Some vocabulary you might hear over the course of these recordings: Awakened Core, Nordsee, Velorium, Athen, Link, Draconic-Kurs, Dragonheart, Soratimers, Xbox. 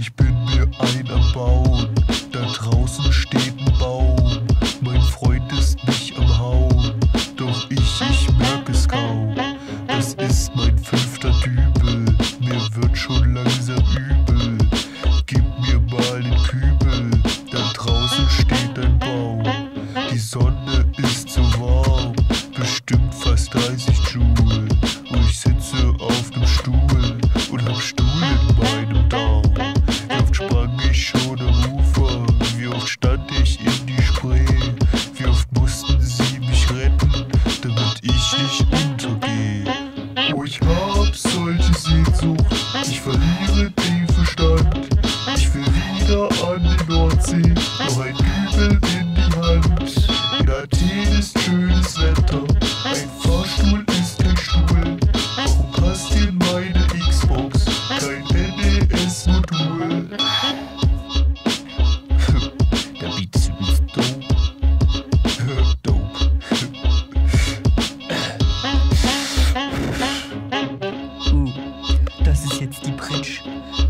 Ich bin mir einer baut, da draußen steht ein Baum. Mein Freund ist mich am Hauen, doch ich merke es kaum. Das ist mein 5. Dübel, mir wird schon langsam übel. Gib mir mal den Kübel, da draußen steht ein Baum. Die Sonne ist so warm, bestimmt fast 30 Joule. Und ich sitze auf dem Stuhl und hab Stuhl in meinem Daumen. Ich hab solche Sehnsucht, ich verliere den Verstand. Ich will wieder an die Nordsee, noch ein Dübel in die Hand. In Athen ist schönes Wetter, ein Fahrstuhl ist kein Stuhl. Warum passt in meine Xbox kein NES-Modul? Der Beat ist dope.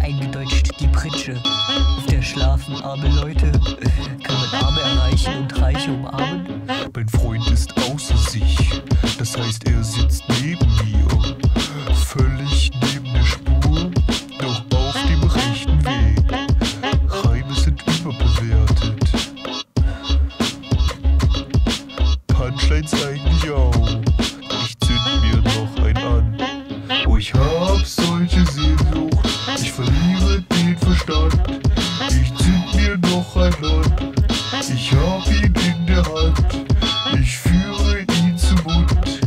Eingedeutscht die Pritsche. Auf der schlafen arme Leute. Kann man Arme erreichen und Reiche umarmen? Mein Freund ist außer sich. Das heißt, er sitzt neben mir. Völlig neben der Spur, doch auf dem rechten Weg. Reime sind überbewertet. Punchlines eigentlich auch. Ich zünd mir noch einen an. Oh, ich hab solche Sehnsucht. Ich verliere den Verstand, ich zieh mir noch ein Land. Ich hab ihn in der Hand, ich führe ihn zum Mund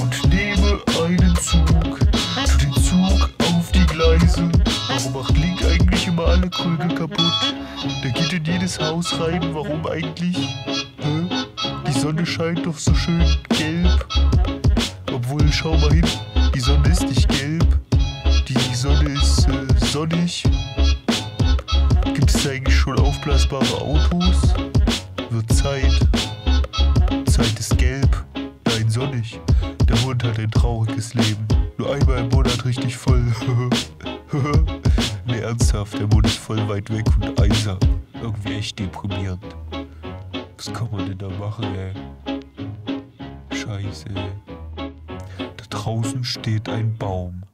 und nehme einen Zug, tu den Zug auf die Gleise. Warum macht Link eigentlich immer alle Krüge kaputt? Der geht in jedes Haus rein, warum eigentlich? Die Sonne scheint doch so schön gelb. Obwohl, schau mal hin, die Sonne ist nicht gelb. Die Sonne ist sonnig. Gibt es eigentlich schon aufblasbare Autos? Wird Zeit. Zeit ist gelb, nein sonnig. Der Hund hat ein trauriges Leben. Nur einmal im Monat richtig voll. Ne, ernsthaft, der Mond ist voll weit weg und einsam. Irgendwie echt deprimierend. Was kann man denn da machen, ey? Scheiße, ey. Da draußen steht ein Baum.